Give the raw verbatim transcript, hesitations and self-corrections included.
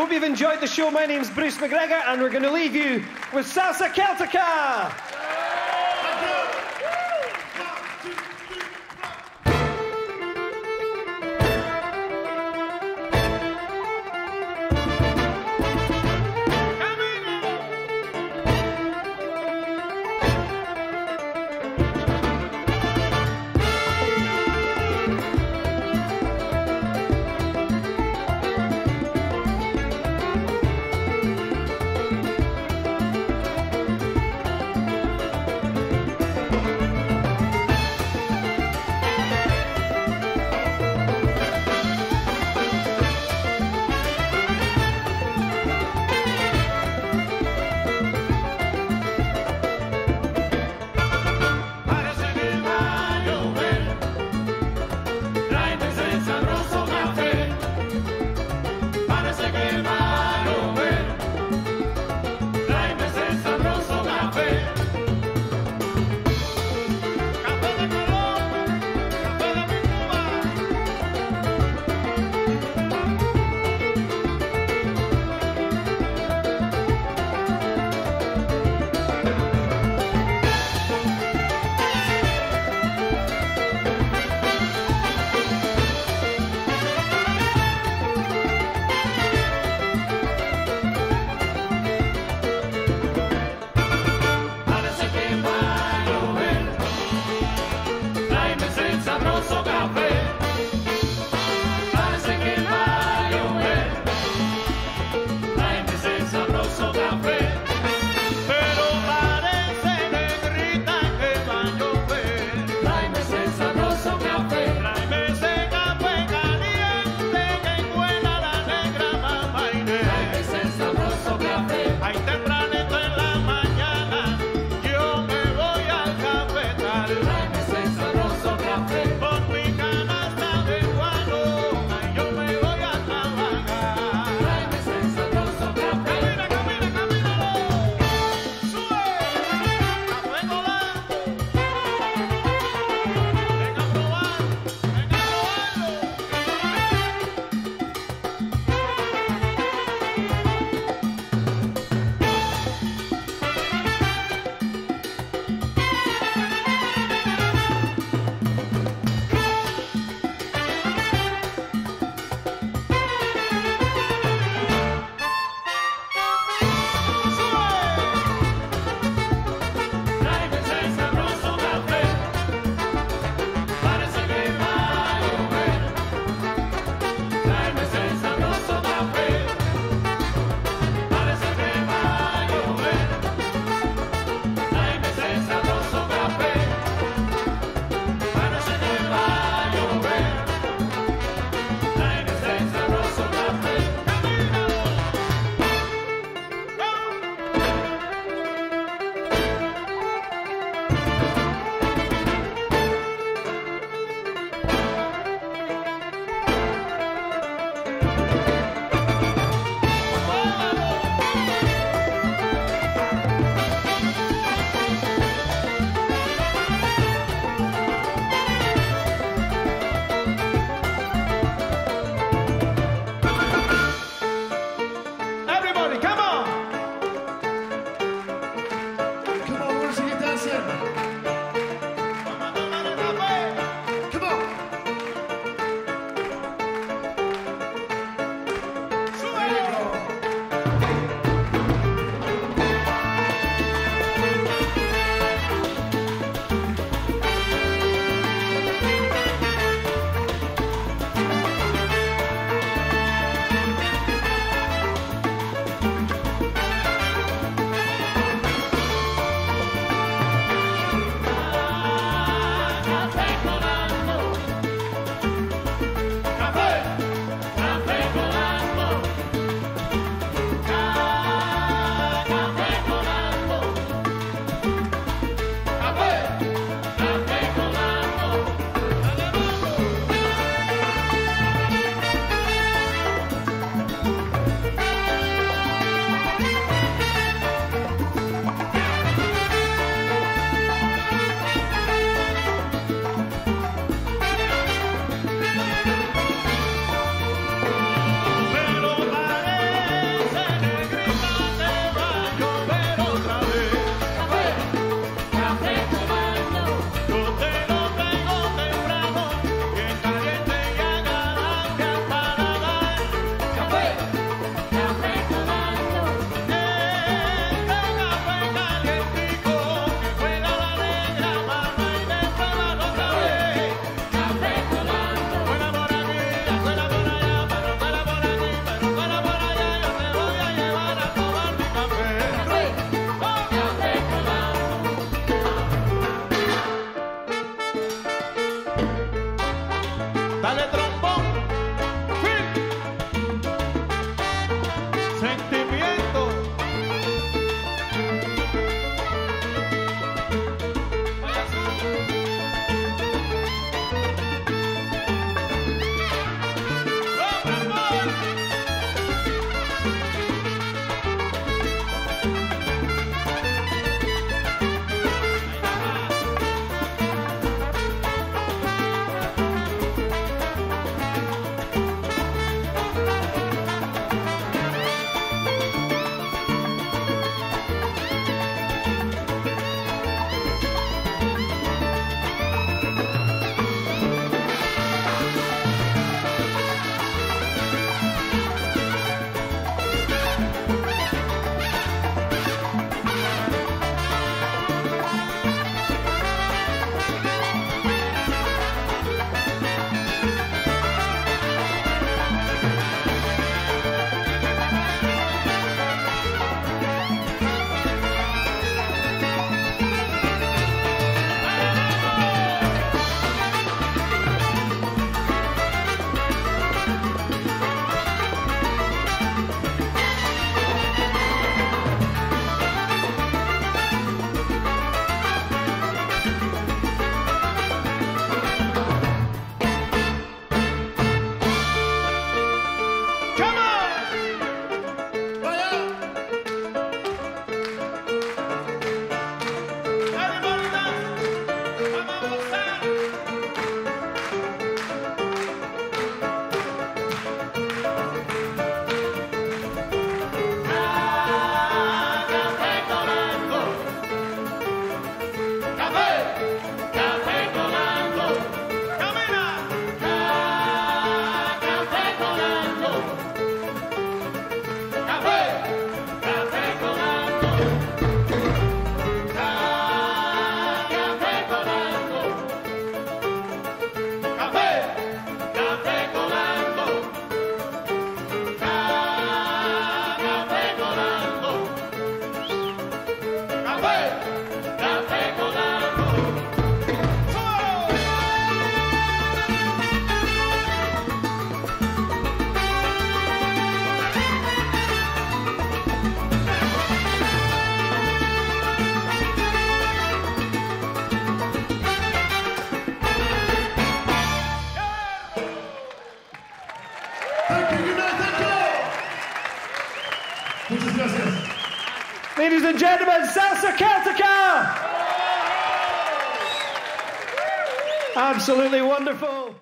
Hope you've enjoyed the show. My name's Bruce McGregor, and we're going to leave you with Salsa Celtica. gracias. Ladies and gentlemen, Salsa Celtica! Absolutely wonderful.